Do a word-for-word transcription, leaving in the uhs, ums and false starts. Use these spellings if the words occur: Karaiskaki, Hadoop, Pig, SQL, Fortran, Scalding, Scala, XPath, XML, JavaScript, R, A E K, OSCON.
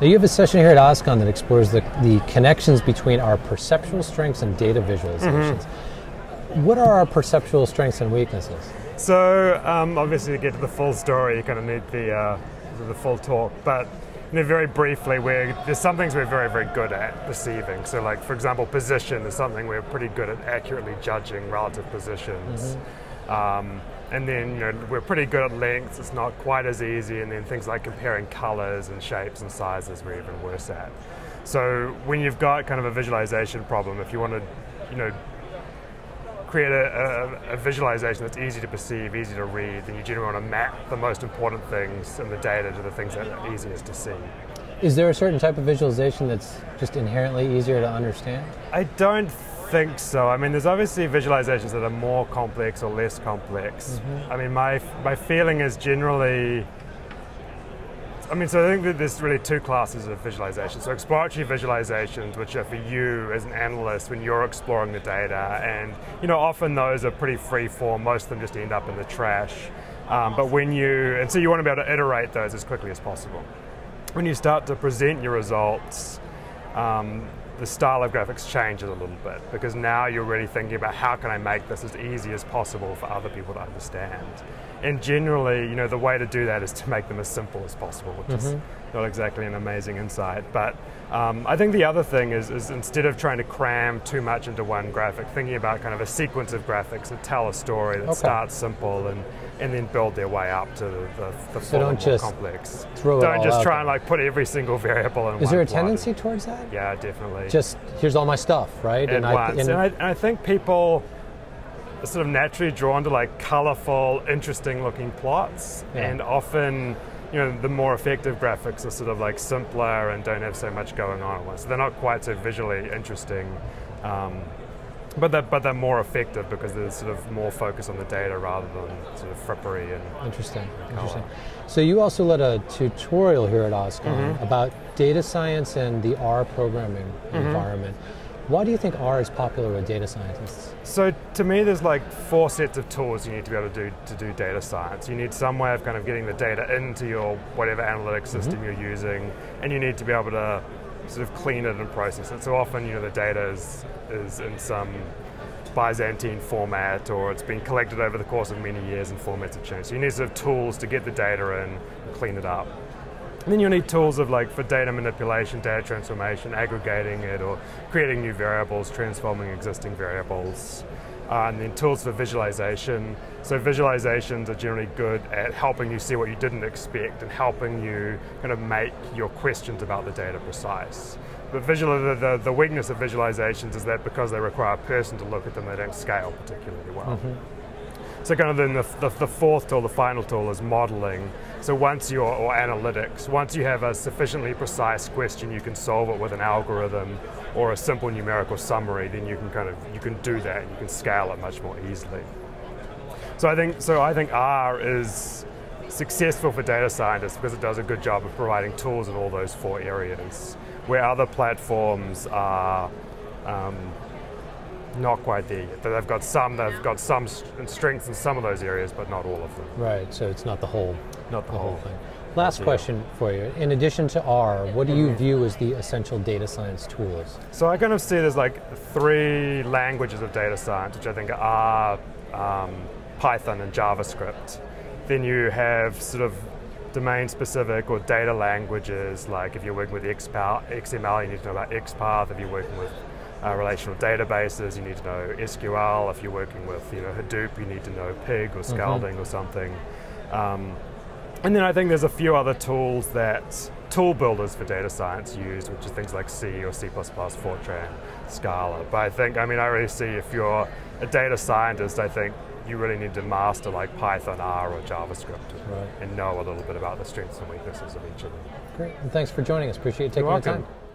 Now you have a session here at OSCON that explores the, the connections between our perceptual strengths and data visualizations. Mm-hmm. What are our perceptual strengths and weaknesses? So um, obviously to get to the full story, you're going to need the, uh, the full talk, but you know, very briefly, we're, there's some things we're very, very good at perceiving. So like, for example, position is something we're pretty good at accurately judging relative positions. Mm-hmm. um, And then you know, we're pretty good at lengths, it's not quite as easy, and then things like comparing colors and shapes and sizes we're even worse at. So when you've got kind of a visualization problem, if you want to you know, create a, a, a visualization that's easy to perceive, easy to read, then you generally want to map the most important things in the data to the things that are easiest to see. Is there a certain type of visualization that's just inherently easier to understand? I don't think so. I mean, there's obviously visualizations that are more complex or less complex. Mm-hmm. I mean, my my feeling is generally, I mean, so I think that there's really two classes of visualizations. So exploratory visualizations, which are for you as an analyst when you're exploring the data, and you know, often those are pretty free form. Most of them just end up in the trash. Um, but when you, and so you want to be able to iterate those as quickly as possible. When you start to present your results, um, the style of graphics changes a little bit, because now you're really thinking about how can I make this as easy as possible for other people to understand. And generally, you know, the way to do that is to make them as simple as possible, which mm-hmm. is not exactly an amazing insight. But um, I think the other thing is, is instead of trying to cram too much into one graphic, thinking about kind of a sequence of graphics that tell a story that okay. starts simple and, and then build their way up to the, the, the so don't just complex. Throw don't it all just try out and like put every single variable in is one. Is there a tendency plot. towards that? Yeah, definitely. Just here's all my stuff, right? At and, once. I th and, and, I, and I think people sort of naturally drawn to like colorful, interesting looking plots, yeah. and often you know the more effective graphics are sort of like simpler and don't have so much going on at once. So they're not quite so visually interesting, um, but they're, but they're more effective because there's sort of more focus on the data rather than sort of frippery and interesting. Color. Interesting. So you also led a tutorial here at OSCON mm-hmm. about data science and the R programming mm-hmm. environment. Why do you think R is popular with data scientists? So to me, there's like four sets of tools you need to be able to do to do data science. You need some way of kind of getting the data into your whatever analytics system mm-hmm. you're using, and you need to be able to sort of clean it and process it. So often, you know, the data is, is in some Byzantine format, or it's been collected over the course of many years and formats have changed. So you need sort of tools to get the data in and clean it up. And then you need tools of like for data manipulation, data transformation, aggregating it, or creating new variables, transforming existing variables. Uh, and then tools for visualization. So visualizations are generally good at helping you see what you didn't expect and helping you kind of make your questions about the data precise. But visual, the, the, the weakness of visualizations is that because they require a person to look at them, they don't scale particularly well. Mm-hmm. So kind of then the, the, the fourth tool, the final tool, is modeling. So once you're, or analytics, once you have a sufficiently precise question, you can solve it with an algorithm or a simple numerical summary, then you can kind of, you can do that, and you can scale it much more easily. So I think, so I think R is successful for data scientists because it does a good job of providing tools in all those four areas, where other platforms are, um, not quite there yet. They've got some, they've got some strengths in some of those areas, but not all of them. Right, so it's not the whole, not the, the whole thing. Last question for you. In addition to R, what do you view as the essential data science tools? So I kind of see there's like three languages of data science, which I think are um, Python and JavaScript. Then you have sort of domain-specific or data languages, like if you're working with X M L, you need to know about XPath. If you're working with Uh, relational databases, you need to know S Q L. If you're working with you know Hadoop, you need to know Pig or Scalding mm-hmm. or something. Um, and then I think there's a few other tools that tool builders for data science use, which are things like C or C plus plus, Fortran, Scala. But I think, I mean, I really see if you're a data scientist, I think you really need to master like Python, R, or JavaScript right. and know a little bit about the strengths and weaknesses of each of them. Great, and thanks for joining us. Appreciate you taking the time.